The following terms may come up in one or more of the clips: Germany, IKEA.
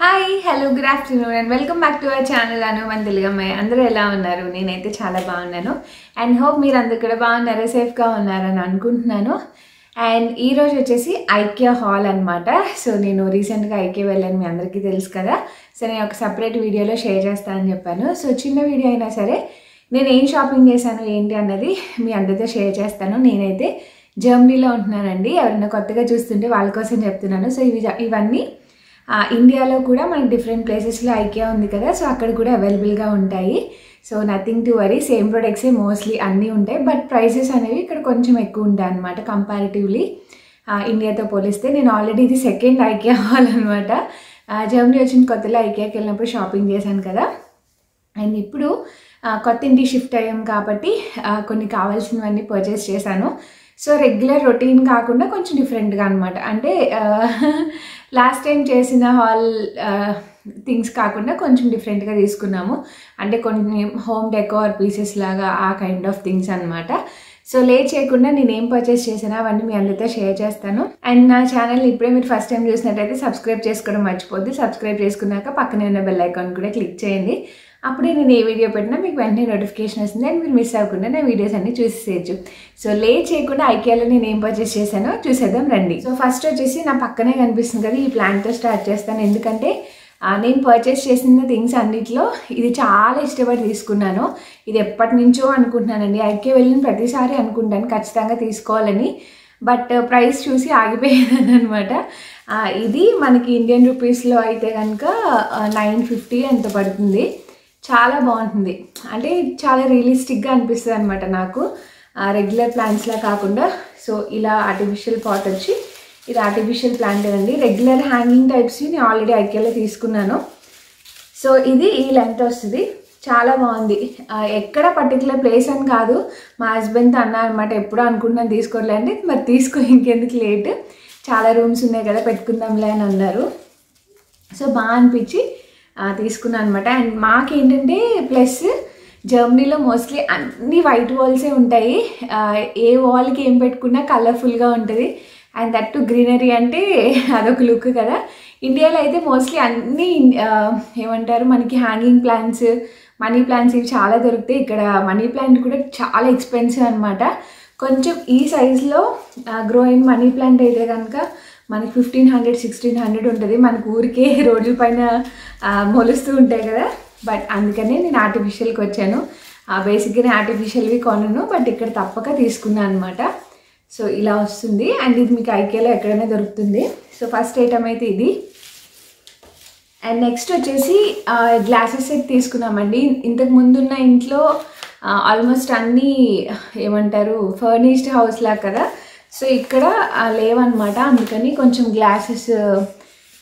Hi, hello, good afternoon and welcome back to our channel. Anu Mandilgamma. Andaru ela unnaru. Nenaithe chaala baagunnanu and hope meer andaru kuda baagunnara safe ga unnaru ani anukuntunnanu. And ee roju vachesi IKEA haul anamata. So nenu recent ga IKEA vellani mee andariki telusu kada. So nenu oka separate video lo share chestanu ani cheppanu. So chinna video aina sare nenu em shopping chesanu enti annadi mee andartho share chestanu. Nenaithe Germany lo untunnanandi. Evarina kottaga choostunte vaalla kosam cheptunnanu. So ivanni India lo kuda man different places lo IKEA undi kada, so akkada kuda available ga untayi. So nothing to worry, same products mostly anni untayi, but prices anevi ikkada koncham ekku untayi anamata comparatively India tho poliste. Nenu already idi second IKEA haul anamata. Germany vachin kottala IKEA ki vellinappudu shopping chesanu kada, and ippudu kotta inti shift ayyam kabatti konni kavalsinavanni purchase chesanu. So regular routine kaakunda koncham different ga anamata, ante last time చేసిన hall things కాకుండా కొంచెం డిఫరెంట్గా తీసుకున్నాము. అంటే కొన్ని home decor pieces లాగా ఆ kind of things అనమాట. సో లేట్ చేయకుండా నేను ఏం పర్చేస్ చేసినా అవన్నీ మీ అందరితో షేర్ చేస్తాను. అండ్ నా ఛానల్ ఇప్పుడే మీరు ఫస్ట్ టైం చూసినట్టయితే సబ్స్క్రైబ్ చేసుకోవడం మర్చిపోద్ది. సబ్స్క్రైబ్ చేసుకున్నాక పక్కనే ఉన్న బెల్ ఐకాన్ కూడా క్లిక్ చేయండి. అప్పుడే నేను ఏ వీడియో పెట్టినా మీకు వెంటనే నోటిఫికేషన్ వస్తుంది అండ్ మీరు మిస్ అవ్వకుండా నా వీడియోస్ అన్నీ చూసేయచ్చు. సో లేట్ చేయకుండా IKEAలో నేను ఏం పర్చేస్ చేశానో చూసేద్దాం రండి. సో ఫస్ట్ వచ్చేసి నా పక్కనే కనిపిస్తుంది కదా, ఈ ప్లాంట్తో స్టార్ట్ చేస్తాను. ఎందుకంటే నేను పర్చేస్ చేసిన థింగ్స్ అన్నింటిలో ఇది చాలా ఇష్టపడి తీసుకున్నాను. ఇది ఎప్పటి నుంచో అనుకుంటున్నానండి, IKEA వెళ్ళిన ప్రతిసారి అనుకుంటాను ఖచ్చితంగా తీసుకోవాలని, బట్ ప్రైస్ చూసి ఆగిపోయాను అనమాట. ఇది మనకి ఇండియన్ రూపీస్లో అయితే కనుక 950 ఎంత పడుతుంది. చాలా బాగుంటుంది, అంటే చాలా రియలిస్టిక్గా అనిపిస్తుంది అనమాట నాకు, రెగ్యులర్ ప్లాంట్స్లా కాకుండా. సో ఇలా ఆర్టిఫిషియల్ పాట్ వచ్చి, ఇది ఆర్టిఫిషియల్ ప్లాంట్ అండి. రెగ్యులర్ హ్యాంగింగ్ టైప్స్ని నేను ఆల్రెడీ IKEAలో తీసుకున్నాను. సో ఇది ఈ లెంత్ వస్తుంది, చాలా బాగుంది. ఎక్కడ పర్టికులర్ ప్లేస్ అని కాదు, మా హస్బెండ్తో అన్నా అనమాట, ఎప్పుడో అనుకుంటున్నాను తీసుకోవాలంటే, మరి తీసుకో ఇంకెందుకు లేట్, చాలా రూమ్స్ ఉన్నాయి కదా పెట్టుకుందాంలే అని అన్నారు. సో బాగా అనిపించి తీసుకున్నాను అనమాట. అండ్ మాకేంటంటే ప్లస్ జర్మనీలో మోస్ట్లీ అన్ని వైట్ వాల్సే ఉంటాయి, ఏ వాల్కి ఏం పెట్టుకున్నా కలర్ఫుల్గా ఉంటుంది. అండ్ దట్ టు గ్రీనరీ అంటే అదొక లుక్ కదా. ఇండియాలో అయితే మోస్ట్లీ అన్నీ ఏమంటారు మనకి హ్యాంగింగ్ ప్లాంట్స్, మనీ ప్లాంట్స్ ఇవి చాలా దొరుకుతాయి. ఇక్కడ మనీ ప్లాంట్ కూడా చాలా ఎక్స్పెన్సివ్ అనమాట. కొంచెం ఈ సైజులో గ్రో అయిన మనీ ప్లాంట్ అయితే కనుక మనకి 1500-1600 ఉంటుంది. మనకు ఊరికే రోడ్ల పైన మొలుస్తూ ఉంటాయి కదా, బట్ అందుకనే నేను ఆర్టిఫిషియల్కి వచ్చాను. బేసిక్గా నేను ఆర్టిఫిషియల్వి కొనను, బట్ ఇక్కడ తప్పక తీసుకున్నాను అనమాట. సో ఇలా వస్తుంది, అండ్ ఇది మీకు IKEAలో ఎక్కడైనా దొరుకుతుంది. సో ఫస్ట్ ఐటమ్ అయితే ఇది. అండ్ నెక్స్ట్ వచ్చేసి గ్లాసెస్ సెట్ తీసుకున్నామండి. ఇంతకు ముందున్న ఇంట్లో ఆల్మోస్ట్ అన్నీ ఏమంటారు ఫర్నిష్డ్ హౌస్ లాగా కదా, సో ఇక్కడ లేవన్నమాట. అందుకని కొంచెం గ్లాసెస్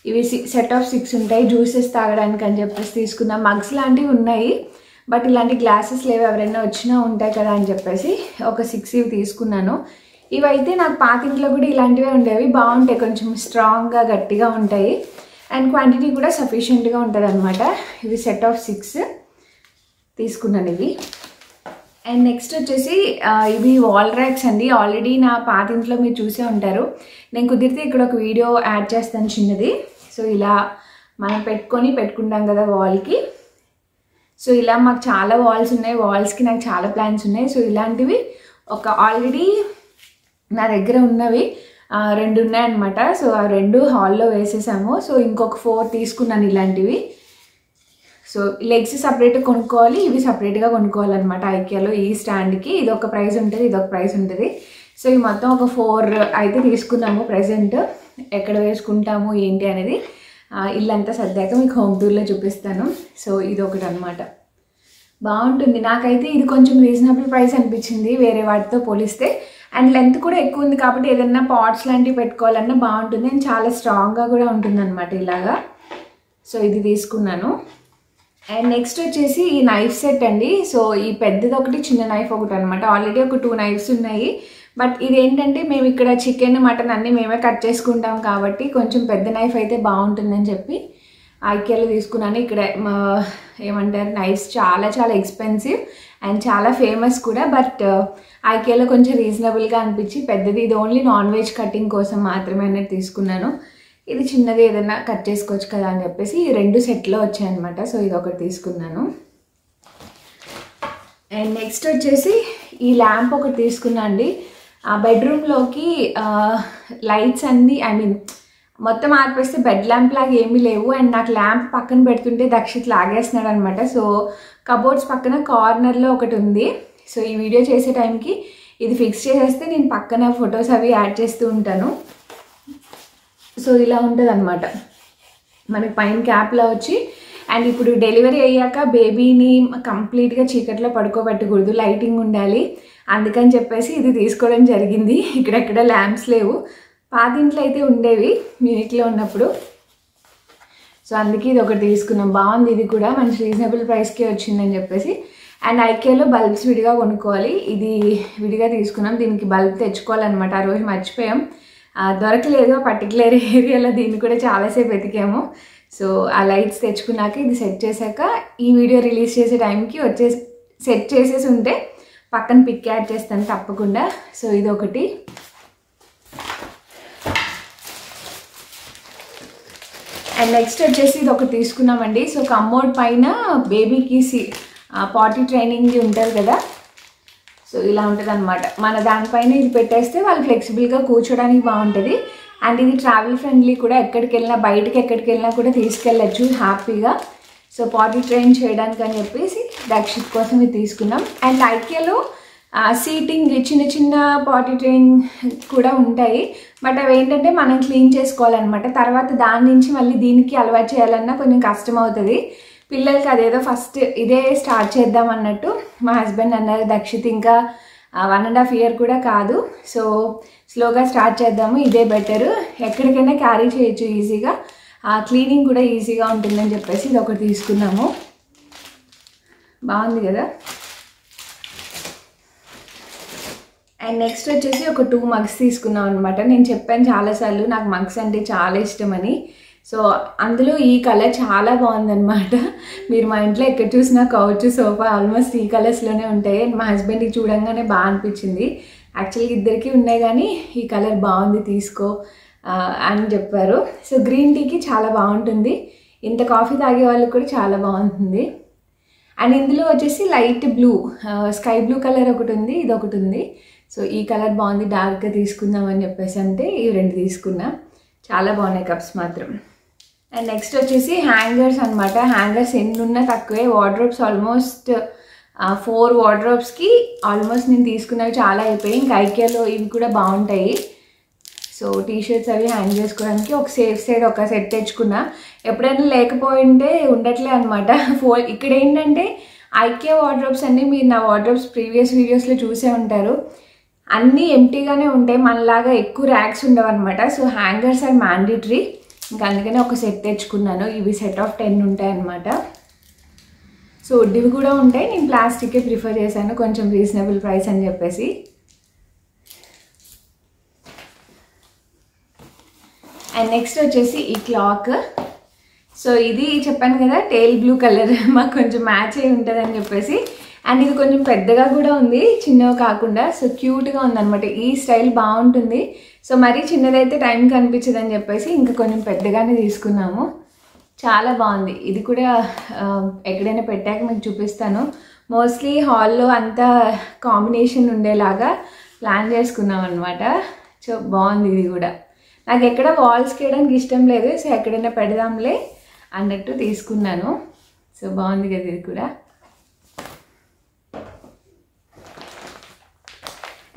ఇవి సెట్ ఆఫ్ 6 ఉంటాయి, జ్యూసెస్ తాగడానికి అని చెప్పేసి తీసుకున్నాం. మగ్స్ లాంటివి ఉన్నాయి, బట్ ఇలాంటి గ్లాసెస్ లేవు, ఎవరైనా వచ్చినా ఉంటాయి కదా అని చెప్పేసి ఒక 6 ఇవి తీసుకున్నాను. ఇవైతే నాకు పాతింట్లో కూడా ఇలాంటివే ఉండేవి, బాగుంటాయి, కొంచెం స్ట్రాంగ్గా గట్టిగా ఉంటాయి, అండ్ క్వాంటిటీ కూడా సఫిషియెంట్గా ఉంటుంది అనమాట. ఇవి సెట్ ఆఫ్ 6 తీసుకున్నాను ఇవి. అండ్ నెక్స్ట్ వచ్చేసి ఇవి వాల్ ర్యాక్స్ అండి. ఆల్రెడీ నా పాతింట్లో మీరు చూసే ఉంటారు, నేను కుదిరితే ఇక్కడ ఒక వీడియో యాడ్ చేస్తాను చిన్నది. సో ఇలా మనం పెట్టుకుంటాం కదా వాల్కి, సో ఇలా మాకు చాలా వాల్స్ ఉన్నాయి, వాల్స్కి నాకు చాలా ప్లాన్స్ ఉన్నాయి. సో ఇలాంటివి ఒక ఆల్రెడీ నా దగ్గర ఉన్నవి 2 ఉన్నాయన్నమాట. సో ఆ 2 హాల్లో వేసేసాము. సో ఇంకొక 4 తీసుకున్నాను ఇలాంటివి. సో లెగ్స్ సపరేట్గా కొనుక్కోవాలి, ఇవి సపరేట్గా కొనుక్కోవాలన్నమాట IKEAలో. ఈ స్టాండ్కి ఇదొక ప్రైస్ ఉంటుంది, ఇదొక ప్రైస్ ఉంటుంది. సో ఇవి మొత్తం ఒక 4 అయితే తీసుకున్నాము. ప్రజెంట్ ఎక్కడ వేసుకుంటాము ఏంటి అనేది ఇల్లంతా సర్దాక మీకు హోమ్ టూర్లో చూపిస్తాను. సో ఇది ఒకటి అనమాట, బాగుంటుంది. నాకైతే ఇది కొంచెం రీజనబుల్ ప్రైస్ అనిపించింది వేరే వాటితో పోలిస్తే. అండ్ లెంత్ కూడా ఎక్కువ ఉంది కాబట్టి ఏదన్నా పాట్స్ లాంటివి పెట్టుకోవాలన్నా బాగుంటుంది, అండ్ చాలా స్ట్రాంగ్గా కూడా ఉంటుంది అనమాట ఇలాగా. సో ఇది తీసుకున్నాను. అండ్ నెక్స్ట్ వచ్చేసి ఈ నైఫ్ సెట్ అండి. సో ఈ పెద్దది ఒకటి, చిన్న నైఫ్ ఒకటి అనమాట. ఆల్రెడీ ఒక 2 నైఫ్స్ ఉన్నాయి, బట్ ఇదేంటంటే మేము ఇక్కడ చికెన్ మటన్ అన్నీ మేమే కట్ చేసుకుంటాం కాబట్టి కొంచెం పెద్ద నైఫ్ అయితే బాగుంటుందని చెప్పి IKEAలో తీసుకున్నాను. ఇక్కడ ఏమంటారు నైఫ్స్ చాలా చాలా ఎక్స్పెన్సివ్ అండ్ చాలా ఫేమస్ కూడా, బట్ IKEAలో కొంచెం రీజనబుల్గా అనిపించి పెద్దది, ఇది ఓన్లీ నాన్ వెజ్ కటింగ్ కోసం మాత్రమే అనేది తీసుకున్నాను. ఇది చిన్నది ఏదైనా కట్ చేసుకోవచ్చు కదా అని చెప్పేసి ఈ రెండు సెట్లో వచ్చాయి అన్నమాట. సో ఇది ఒకటి తీసుకున్నాను. అండ్ నెక్స్ట్ వచ్చేసి ఈ ల్యాంప్ ఒకటి తీసుకున్నా అండి. ఆ బెడ్రూమ్లోకి లైట్స్ అన్నీ ఐ మీన్ మొత్తం ఆర్పేస్తే బెడ్ ల్యాంప్ లాగా ఏమీ లేవు. అండ్ నాకు ల్యాంప్ పక్కన పెడుతుంటే దక్షిత్ లాగేస్తున్నాడు అనమాట. సో కబోర్డ్స్ పక్కన కార్నర్లో ఒకటి ఉంది. సో ఈ వీడియో చేసే టైంకి ఇది ఫిక్స్ చేసేస్తే నేను పక్కన ఫొటోస్ అవి యాడ్ చేస్తూ ఉంటాను. సో ఇలా ఉంటుంది అనమాట మనకి పైన క్యాప్లా వచ్చి. అండ్ ఇప్పుడు డెలివరీ అయ్యాక బేబీని కంప్లీట్గా చీకట్లో పడుకోబెట్టకూడదు, లైటింగ్ ఉండాలి, అందుకని చెప్పేసి ఇది తీసుకోవడం జరిగింది. ఇక్కడెక్కడ ల్యాంప్స్ లేవు, పాతింట్లో అయితే ఉండేవి మ్యూనిక్లో ఉన్నప్పుడు. సో అందుకే ఇది ఒకటి తీసుకున్నాం, బాగుంది. ఇది కూడా మంచి రీజనబుల్ ప్రైస్కే వచ్చిందని చెప్పేసి. అండ్ ఐకేలో బల్బ్స్ విడిగా కొనుక్కోవాలి, ఇది విడిగా తీసుకున్నాం. దీనికి బల్బ్ తెచ్చుకోవాలన్నమాట, ఆ రోజు మర్చిపోయాం, దొరకలేదు పర్టికులర్ ఏరియాలో. దీన్ని కూడా చాలాసేపు వెతికాము. సో ఆ లైట్స్ తెచ్చుకున్నాక ఇది సెట్ చేశాక ఈ వీడియో రిలీజ్ చేసే టైంకి వచ్చేసి సెట్ చేసేసి ఉంటే పక్కన పిక్ యాడ్ చేస్తాను తప్పకుండా. సో ఇదొకటి. అండ్ నెక్స్ట్ వచ్చేసి ఇది ఒకటి తీసుకున్నామండి. సో కమ్మోడ్ పైన బేబీకి పాటీ ట్రైనింగ్ ఉంటుంది కదా, సో ఇలా ఉంటుంది అనమాట. మన దానిపైన ఇది పెట్టేస్తే వాళ్ళు ఫ్లెక్సిబుల్గా కూర్చోడానికి బాగుంటుంది. అండ్ ఇది ట్రావెల్ ఫ్రెండ్లీ కూడా, ఎక్కడికి వెళ్ళినా బయటకి ఎక్కడికి వెళ్ళినా కూడా తీసుకెళ్ళచ్చు హ్యాపీగా. సో పాటీ ట్రైన్ చేయడానికి అని చెప్పేసి దక్షిత్ కోసం ఇది తీసుకున్నాం. అండ్ ఐకేలో సీటింగ్ చిన్న చిన్న పాటీ ట్రైన్ కూడా ఉంటాయి, బట్ అవి ఏంటంటే మనం క్లీన్ చేసుకోవాలన్నమాట. తర్వాత దాని నుంచి మళ్ళీ దీనికి అలవాటు చేయాలన్నా కొంచెం కష్టం అవుతుంది పిల్లలకి. అదేదో ఫస్ట్ ఇదే స్టార్ట్ చేద్దాం అన్నట్టు మా హస్బెండ్ అన్నారు. దక్షిత్ ఇంకా 1.5 years కూడా కాదు, సో స్లోగా స్టార్ట్ చేద్దాము, ఇదే బెటరు, ఎక్కడికైనా క్యారీ చేయొచ్చు ఈజీగా, క్లీనింగ్ కూడా ఈజీగా ఉంటుందని చెప్పేసి ఇది ఒకటి తీసుకున్నాము. బాగుంది కదా. అండ్ నెక్స్ట్ వచ్చేసి ఒక 2 mugs తీసుకున్నాం అనమాట. నేను చెప్పాను చాలాసార్లు నాకు మగ్స్ అంటే చాలా ఇష్టం అని. సో అందులో ఈ కలర్ చాలా బాగుందనమాట. మీరు మా ఇంట్లో ఎక్కడ చూసినా కౌచ్ సోఫా ఆల్మోస్ట్ ఈ కలర్స్లోనే ఉంటాయి. మా హస్బెండ్కి చూడంగానే బాగా అనిపించింది. యాక్చువల్గా ఇద్దరికీ ఉన్నాయి కానీ ఈ కలర్ బాగుంది తీసుకో అని చెప్పారు. సో గ్రీన్ టీకి చాలా బాగుంటుంది, ఇంత కాఫీ తాగే వాళ్ళకి కూడా చాలా బాగుంటుంది. అండ్ ఇందులో వచ్చేసి light blue, sky blue colour ఒకటి ఉంది, ఇది ఒకటి ఉంది. సో ఈ కలర్ బాగుంది, డార్క్గా తీసుకుందామని చెప్పేసి అంటే ఈ రెండు తీసుకున్నా. చాలా బాగున్నాయి కప్స్ మాత్రం. అండ్ నెక్స్ట్ వచ్చేసి హ్యాంగర్స్ అనమాట. హ్యాంగర్స్ ఎన్ని ఉన్నా తక్కువే. వార్డ్రోబ్స్ ఆల్మోస్ట్ 4 wardrobes ఆల్మోస్ట్ నేను తీసుకున్నవి చాలా అయిపోయాయి. ఇంకా ఐకేలో ఇవి కూడా బాగుంటాయి. సో టీషర్ట్స్ అవి హ్యాంగ్ చేసుకోవడానికి ఒక సేఫ్ సైడ్ ఒక సెట్ తెచ్చుకున్నా. ఎప్పుడైనా లేకపోయింటే ఉండట్లే అనమాట. ఇక్కడ ఏంటంటే ఐకే వార్డ్రోబ్స్ అన్నీ మీరు నా వార్డ్రోబ్స్ ప్రీవియస్ వీడియోస్లో చూసే ఉంటారు, అన్నీ ఎంటీగానే ఉంటాయి, మనలాగా ఎక్కువ ర్యాక్స్ ఉండవన్నమాట. సో హ్యాంగర్స్ ఆర్ మ్యాండేటరీ, ఇంకా అందుకనే ఒక సెట్ తెచ్చుకున్నాను. ఇవి సెట్ ఆఫ్ 10 ఉంటాయి అన్నమాట. సో ఉడ్డివి కూడా ఉంటాయి, నేను ప్లాస్టిక్కే ప్రిఫర్ చేశాను, కొంచెం రీజనబుల్ ప్రైస్ అని చెప్పేసి. అండ్ నెక్స్ట్ వచ్చేసి ఈ క్లాక్. సో ఇది చెప్పాను కదా టేల్ బ్లూ కలర్ మాకు కొంచెం మ్యాచ్ అయి ఉంటుంది అని చెప్పేసి. అండ్ ఇది కొంచెం పెద్దగా కూడా ఉంది, చిన్నవి కాకుండా. సో క్యూట్గా ఉందన్నమాట, ఈ స్టైల్ బాగుంటుంది. సో మరీ చిన్నదైతే టైం కనిపించదని చెప్పేసి ఇంకా కొంచెం పెద్దగానే తీసుకున్నాము. చాలా బాగుంది. ఇది కూడా ఎక్కడైనా పెట్టాక మీకు చూపిస్తాను. మోస్ట్లీ హాల్లో అంతా కాంబినేషన్ ఉండేలాగా ప్లాన్ చేసుకున్నాం అనమాట. సో బాగుంది. ఇది కూడా నాకు ఎక్కడ వాల్స్ వేయడానికి ఇష్టం లేదు, సో ఎక్కడైనా పెడదాంలే అన్నట్టు తీసుకున్నాను. సో బాగుంది కదా ఇది కూడా.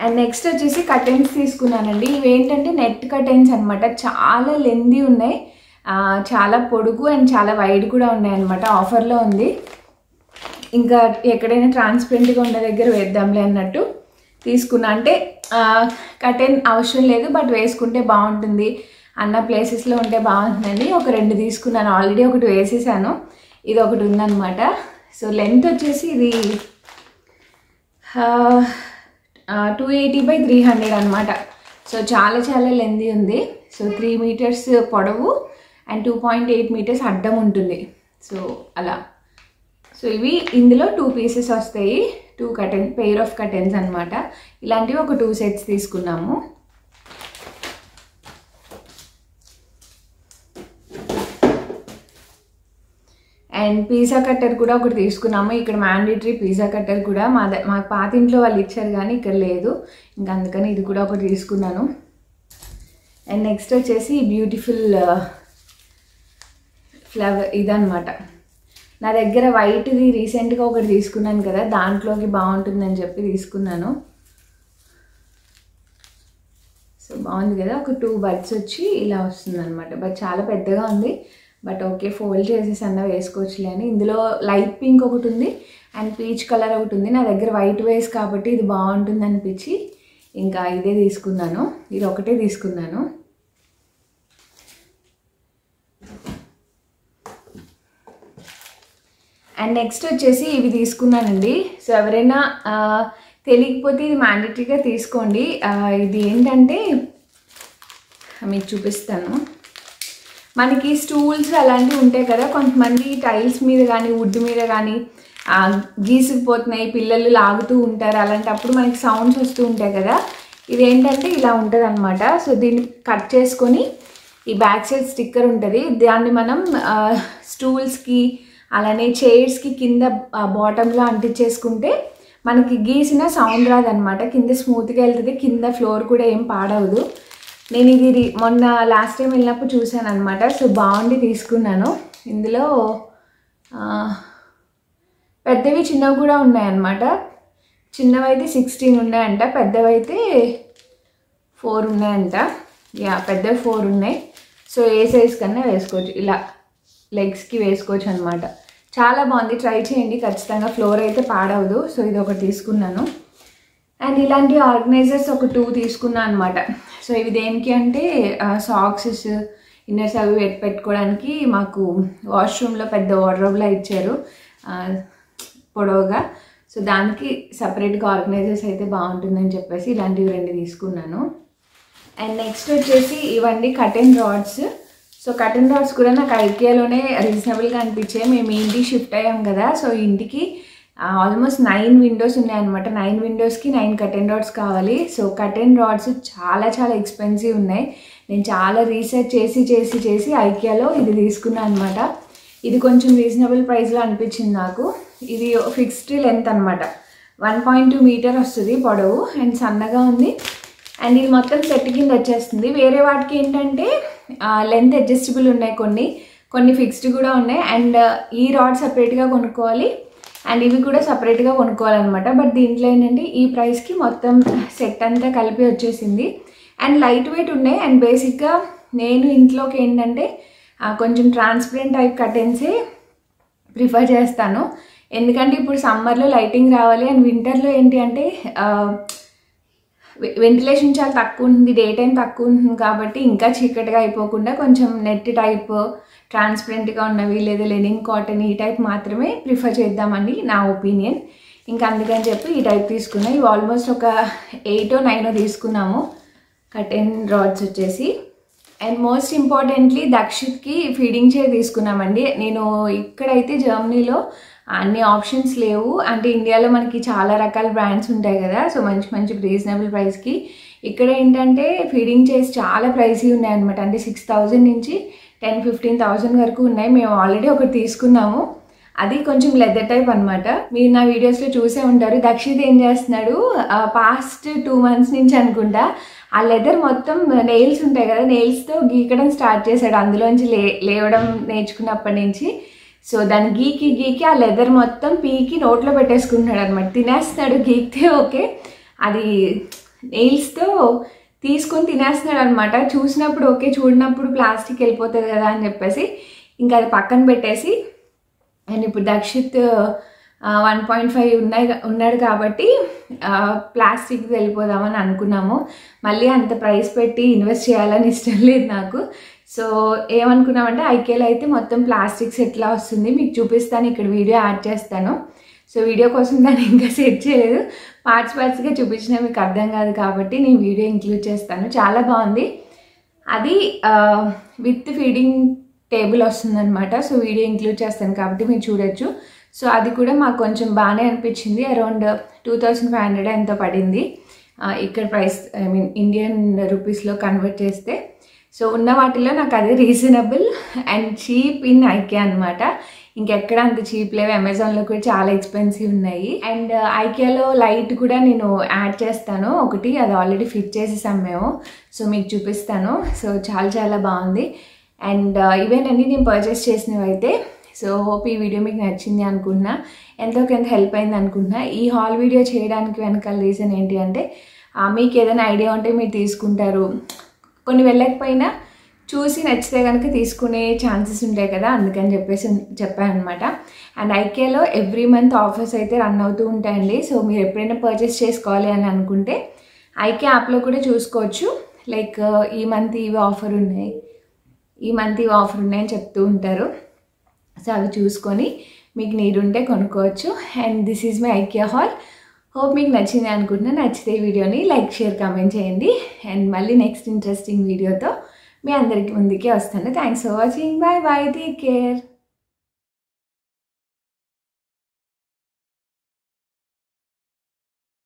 అండ్ నెక్స్ట్ వచ్చేసి కర్టెన్స్ తీసుకున్నానండి. ఇవి ఏంటంటే నెట్ కర్టెన్స్ అనమాట. చాలా లెందీ ఉన్నాయి, చాలా పొడుగు అండ్ చాలా వైడ్ కూడా ఉన్నాయి అనమాట. ఆఫర్లో ఉంది. ఇంకా ఎక్కడైనా ట్రాన్స్పరెంట్గా ఉన్న దగ్గర వేద్దాంలే అన్నట్టు తీసుకున్నా. అంటే కర్టెన్ అవసరం లేదు, బట్ వేసుకుంటే బాగుంటుంది అన్న ప్లేసెస్లో ఉంటే బాగుంటుందని ఒక 2 తీసుకున్నాను. ఆల్రెడీ ఒకటి వేసేసాను, ఇది ఒకటి ఉందన్నమాట. సో లెంత్ వచ్చేసి ఇది 280 by 300 అనమాట. సో చాలా చాలా లెంతీ ఉంది. సో 3 meters పొడవు అండ్ 2.8 meters అడ్డం ఉంటుంది. సో అలా. సో ఇవి ఇందులో 2 pieces వస్తాయి, 2 pair of curtains అనమాట. ఇలాంటివి ఒక 2 sets తీసుకున్నాము. And pizza cutter kuda okati teeskunnama ikkada mandatory pizza cutter kuda ma paata intlo vallu ichcharu gaani ikkada ledu inga andukani idi kuda okati teeskunnanu. And next vachesi beautiful flower idanamata. నా దగ్గర white the recent గా ఒకటి తీసుకున్నాను కదా దాంట్లోకి బాగుంటుంది అని చెప్పి తీసుకున్నాను. సో బాగుంది కదా, ఒక 2 బడ్స్ వచ్చి ఇలా వస్తుందన్నమాట. బట్ చాలా పెద్దగా ఉంది, బట్ ఓకే ఫోల్డ్ చేసేసి అన్న వేసుకోవచ్చులే అని. ఇందులో లైట్ పింక్ ఒకటి ఉంది అండ్ పీచ్ కలర్ ఒకటి ఉంది. నా దగ్గర వైట్ వేస్ కాబట్టి ఇది బాగుంటుంది అనిపించి ఇంకా ఇదే తీసుకున్నాను. ఇది ఒకటే తీసుకున్నాను. అండ్ నెక్స్ట్ వచ్చేసి ఇవి తీసుకున్నానండి. సో ఎవరైనా తెలియకపోతే ఇది మ్యాండేటరీగా తీసుకోండి. ఇది ఏంటంటే మీకు చూపిస్తాను. మనకి స్టూల్స్ అలాంటివి ఉంటాయి కదా, కొంతమంది టైల్స్ మీద కానీ వుడ్ మీద కానీ గీసుకుపోతున్నాయి, పిల్లలు లాగుతూ ఉంటారు, అలాంటప్పుడు మనకి సౌండ్స్ వస్తూ ఉంటాయి కదా. ఇది ఏంటంటే ఇలా ఉంటుంది అనమాట. సో దీన్ని కట్ చేసుకొని ఈ బ్యాక్ సైడ్ స్టిక్కర్ ఉంటుంది, దాన్ని మనం స్టూల్స్కి అలానే చైర్స్కి కింద బాటంలో అంటించేసుకుంటే మనకి గీసిన సౌండ్ రాదనమాట. కింద స్మూత్గా వెళ్తుంది, కింద ఫ్లోర్ కూడా ఏం పాడవదు. నేను ఇది మొన్న లాస్ట్ టైం వెళ్ళినప్పుడు చూశాను అనమాట. సో బాగుండి తీసుకున్నాను. ఇందులో పెద్దవి చిన్నవి కూడా ఉన్నాయన్నమాట. చిన్నవైతే 16 ఉన్నాయంట, పెద్దవైతే 4 ఉన్నాయంట. యా పెద్దవి 4 ఉన్నాయి. సో ఏ సైజ్ కన్నా వేసుకోవచ్చు, ఇలా లెగ్స్కి వేసుకోవచ్చు అనమాట. చాలా బాగుంది, ట్రై చేయండి ఖచ్చితంగా, ఫ్లోర్ అయితే పాడవదు. సో ఇది ఒకటి తీసుకున్నాను. అండ్ ఇలాంటి ఆర్గనైజర్స్ ఒక 2 తీసుకున్నాను అనమాట. సో ఇవి దేనికి అంటే సాక్సెస్ ఇన్నర్స్ అవి పెట్టుకోవడానికి. మాకు వాష్రూమ్లో పెద్ద వార్డ్రోబ్లా ఇచ్చారు పొడవుగా. సో దానికి సపరేట్గా ఆర్గనైజర్స్ అయితే బాగుంటుందని చెప్పేసి ఇలాంటివి 2 తీసుకున్నాను. అండ్ నెక్స్ట్ వచ్చేసి ఇవన్నీ curtain rods. So curtain rods కూడా నాకు ఐకియాలోనే రీజనబుల్గా అనిపించాయి. మేము ఇంటికి షిఫ్ట్ అయ్యాం కదా, సో ఇంటికి ఆల్మోస్ట్ 9 విండోస్ ఉన్నాయన్నమాట. 9 విండోస్కి 9 కటన్ రాడ్స్ కావాలి. సో కటన్ రాడ్స్ చాలా చాలా ఎక్స్పెన్సివ్ ఉన్నాయి. నేను చాలా రీసెర్చ్ చేసి చేసి చేసి ఐకియాలో ఇది తీసుకున్నాను అనమాట. ఇది కొంచెం రీజనబుల్ ప్రైస్లో అనిపించింది నాకు. ఇది ఫిక్స్డ్ లెంత్ అనమాట, 1.2 మీటర్ వస్తుంది పొడవు, అండ్ సన్నగా ఉంది. అండ్ ఇది మొత్తం సెట్ కింద వచ్చేస్తుంది. వేరే వాటికి ఏంటంటే లెంత్ అడ్జస్టబుల్ ఉన్నాయి, కొన్ని ఫిక్స్డ్ కూడా ఉన్నాయి. అండ్ ఈ రాడ్ సపరేట్గా కొనుక్కోవాలి, అండ్ ఇవి కూడా సపరేట్గా కొనుక్కోవాలన్నమాట. బట్ దీంట్లో ఏంటంటే ఈ ప్రైస్కి మొత్తం సెట్ అంతా కలిపి వచ్చేసింది. అండ్ లైట్ వెయిట్ ఉన్నాయి. అండ్ బేసిక్గా నేను ఇంట్లోకి ఏంటంటే కొంచెం ట్రాన్స్పరెంట్ టైప్ కర్టెన్సే ప్రిఫర్ చేస్తాను. ఎందుకంటే ఇప్పుడు సమ్మర్లో లైటింగ్ రావాలి, అండ్ వింటర్లో ఏంటి అంటే వెంటిలేషన్ చాలా తక్కువ ఉంటుంది, డే టైం తక్కువ ఉంటుంది కాబట్టి ఇంకా చీకటిగా అయిపోకుండా కొంచెం నెట్ టైప్ ట్రాన్స్పరెంట్గా ఉన్నవి లేదా లెనిన్ కాటన్ ఈ టైప్ మాత్రమే ప్రిఫర్ చేద్దామని నా ఒపీనియన్. ఇంకా అందుకని చెప్పి ఈ టైప్ తీసుకున్నాయి. ఇవి ఆల్మోస్ట్ ఒక 8 or 9 తీసుకున్నాము కటన్ రాడ్స్ వచ్చేసి. అండ్ మోస్ట్ ఇంపార్టెంట్లీ దక్షిత్కి ఫీడింగ్ చైర్ తీసుకున్నామండి. నేను ఇక్కడైతే జర్మనీలో అన్ని ఆప్షన్స్ లేవు, అంటే ఇండియాలో మనకి చాలా రకాల బ్రాండ్స్ ఉంటాయి కదా, సో మంచి మంచి రీజనబుల్ ప్రైస్కి. ఇక్కడ ఏంటంటే ఫీడింగ్ చైర్స్ చాలా ప్రైసీ ఉన్నాయి అనమాట. అంటే 6,000 నుంచి 10-15,000 వరకు ఉన్నాయి. మేము ఆల్రెడీ ఒకటి తీసుకున్నాము, అది కొంచెం లెదర్ టైప్ అనమాట. మీరు నా వీడియోస్లో చూసే ఉంటారు. దక్షిత్ ఏం చేస్తున్నాడు, పాస్ట్ 2 months నుంచి అనుకుంటా ఆ లెదర్ మొత్తం నెయిల్స్ ఉంటాయి కదా, నెయిల్స్తో గీకడం స్టార్ట్ చేశాడు. అందులోంచి లేవడం నేర్చుకున్నప్పటి నుంచి సో దాన్ని గీకి ఆ లెదర్ మొత్తం పీకి నోట్లో పెట్టేసుకుంటున్నాడు అనమాట. తినేస్తున్నాడు, గీకితే ఓకే, అది నెయిల్స్తో తీసుకొని తినేస్తున్నాడు అనమాట. చూసినప్పుడు ఓకే, చూడనప్పుడు ప్లాస్టిక్ వెళ్ళిపోతుంది కదా అని చెప్పేసి ఇంకా అది పక్కన పెట్టేసి. అండ్ ఇప్పుడు దక్షిత్ 1.5 ఉన్నాడు కాబట్టి ప్లాస్టిక్ వెళ్ళిపోదామని అనుకున్నాము. మళ్ళీ అంత ప్రైస్ పెట్టి ఇన్వెస్ట్ చేయాలని ఇష్టం లేదు నాకు. సో ఏమనుకున్నామంటే ఐకేలో అయితే మొత్తం ప్లాస్టిక్స్ ఎట్లా వస్తుంది మీకు చూపిస్తాను, ఇక్కడ వీడియో యాడ్ చేస్తాను. సో వీడియో కోసం దాన్ని ఇంకా సెట్ చేయలేదు, పార్ట్స్గా చూపించినా మీకు అర్థం కాదు కాబట్టి నేను వీడియో ఇంక్లూడ్ చేస్తాను. చాలా బాగుంది, అది విత్ ఫీడింగ్ టేబుల్ వస్తుందన్నమాట. సో వీడియో ఇంక్లూడ్ చేస్తాను కాబట్టి మీరు చూడొచ్చు. సో అది కూడా మాకు కొంచెం బాగానే అనిపించింది. అరౌండ్ 2,500 ఎంతో పడింది ఇక్కడ ప్రైస్, ఐ మీన్ ఇండియన్ రూపీస్లో కన్వర్ట్ చేస్తే. So it's reasonable and cheap in IKEA. It's cheap in Amazon, it's very expensive. And IKEA light is already fitted. So I will show you. So it's very good. And even purchase it. So I hope this video will help you. This haul video is the reason I have an idea on it. కొన్ని వెళ్ళకపోయినా చూసి నచ్చితే గనుక తీసుకునే chances ఉంటాయి కదా అందుకని చెప్పాను అన్నమాట. అండ్ ఐకేలో ఎవ్రీ మంత్ ఆఫర్స్ అయితే రన్ అవుతూ ఉంటాయండి. సో మీరు ఎప్పుడైనా పర్చేస్ చేసుకోవాలి అని అనుకుంటే ఐకే యాప్లో కూడా చూసుకోవచ్చు. లైక్ ఈ మంత్ ఇవి ఆఫర్ ఉన్నాయి, ఈ మంత్ ఇవి ఆఫర్ ఉన్నాయని చెప్తూ ఉంటారు. సో అవి చూసుకొని మీకు నీడ్ ఉంటే కొనుక్కోవచ్చు. And this is my IKEA hall. Hope you like this video, like, share, comment and I'll see you next interesting video. Thanks for watching. Bye bye. Take care.